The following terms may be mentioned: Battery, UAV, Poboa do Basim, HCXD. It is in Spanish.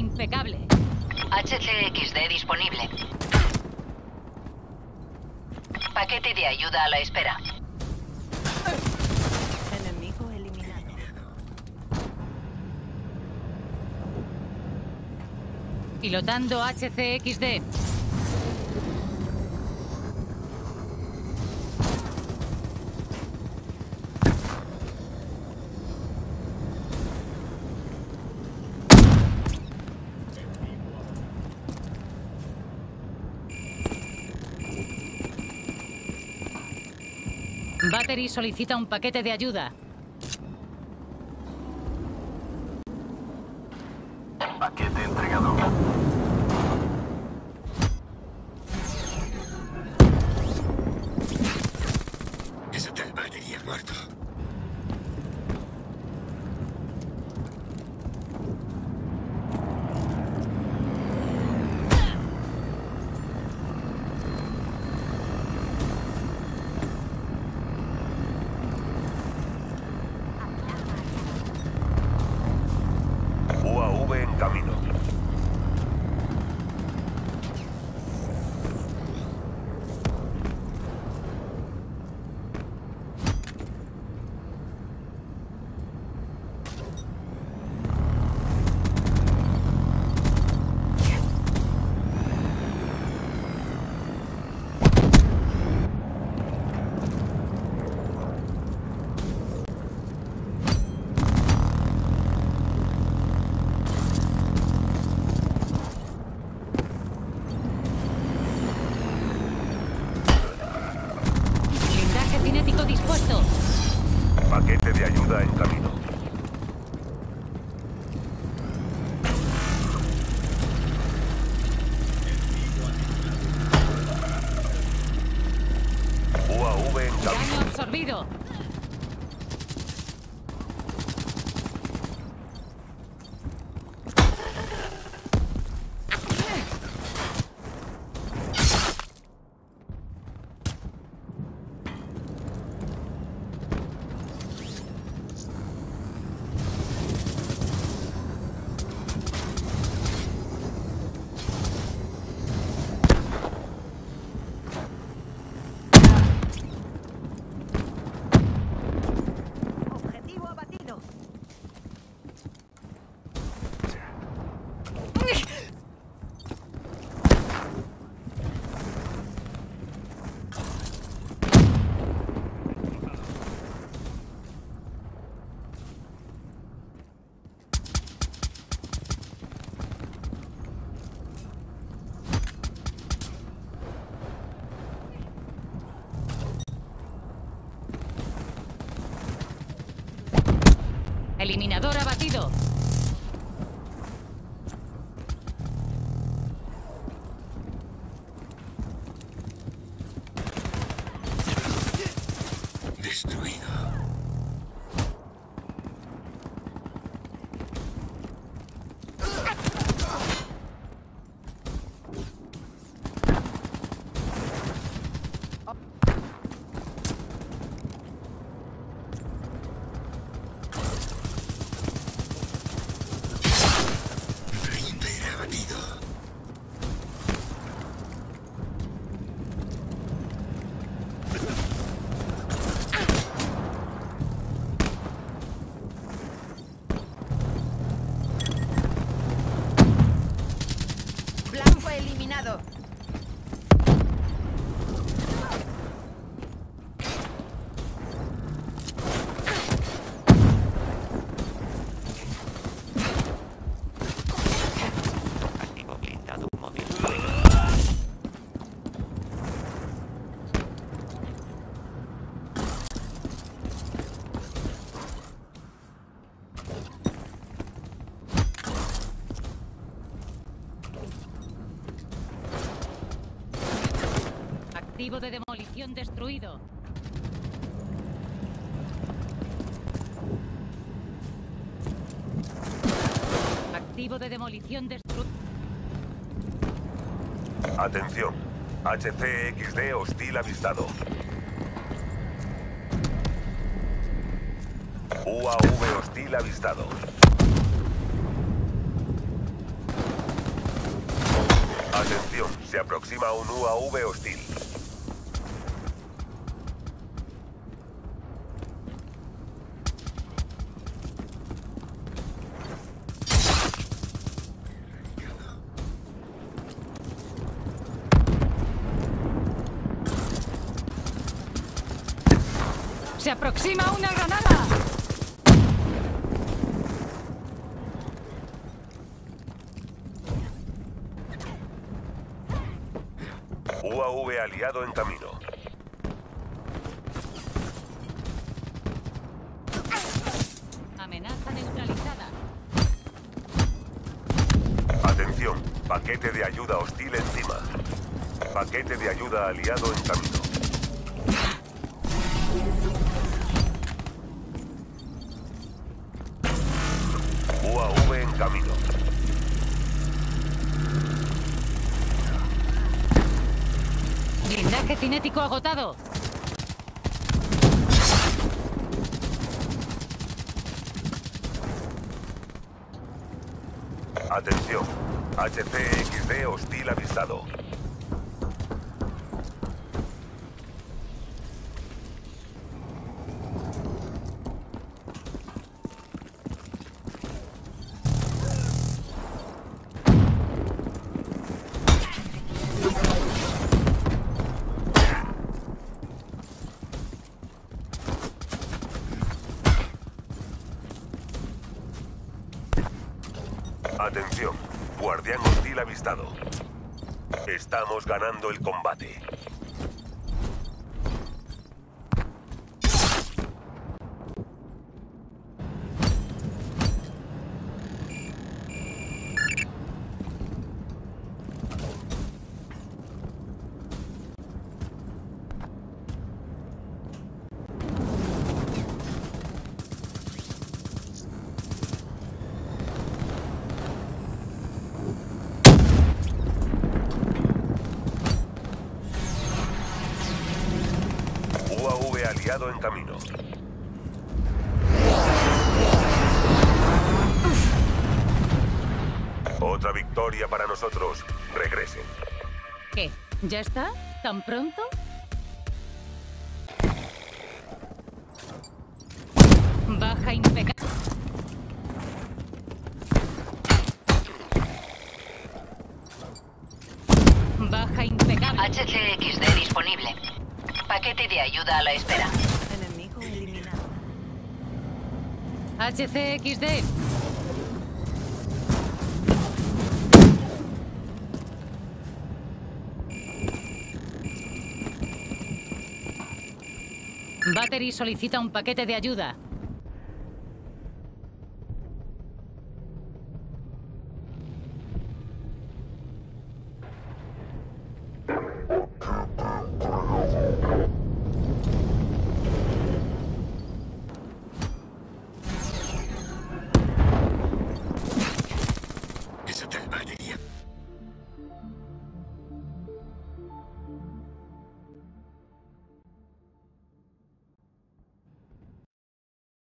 impecable. HCXD disponible. Paquete de ayuda a la espera. Enemigo eliminado. Pilotando HCXD. Battery solicita un paquete de ayuda. Paquete entregado. Ese tal Battery ha muerto. Dispuesto. Paquete de ayuda en camino. UAV en camino. Daño absorbido. Eliminador abatido. Destruido. Activo de demolición destruido. Activo de demolición destruido. Atención, HCXD hostil avistado. UAV hostil avistado. Atención, se aproxima un UAV hostil. ¡Se aproxima una granada! UAV aliado en camino. Amenaza neutralizada. Atención, paquete de ayuda hostil encima. Paquete de ayuda aliado en camino. UAV en camino. Blindaje cinético agotado. Atención, HCXD hostil avisado. Atención, guardián hostil avistado. Estamos ganando el combate. En camino. Otra victoria para nosotros. Regresen. ¿Qué? ¿Ya está? ¿Tan pronto? Baja impecable. Baja impecable. HCXD disponible. Paquete de ayuda a la espera. Enemigo eliminado. HCXD. Battery solicita un paquete de ayuda.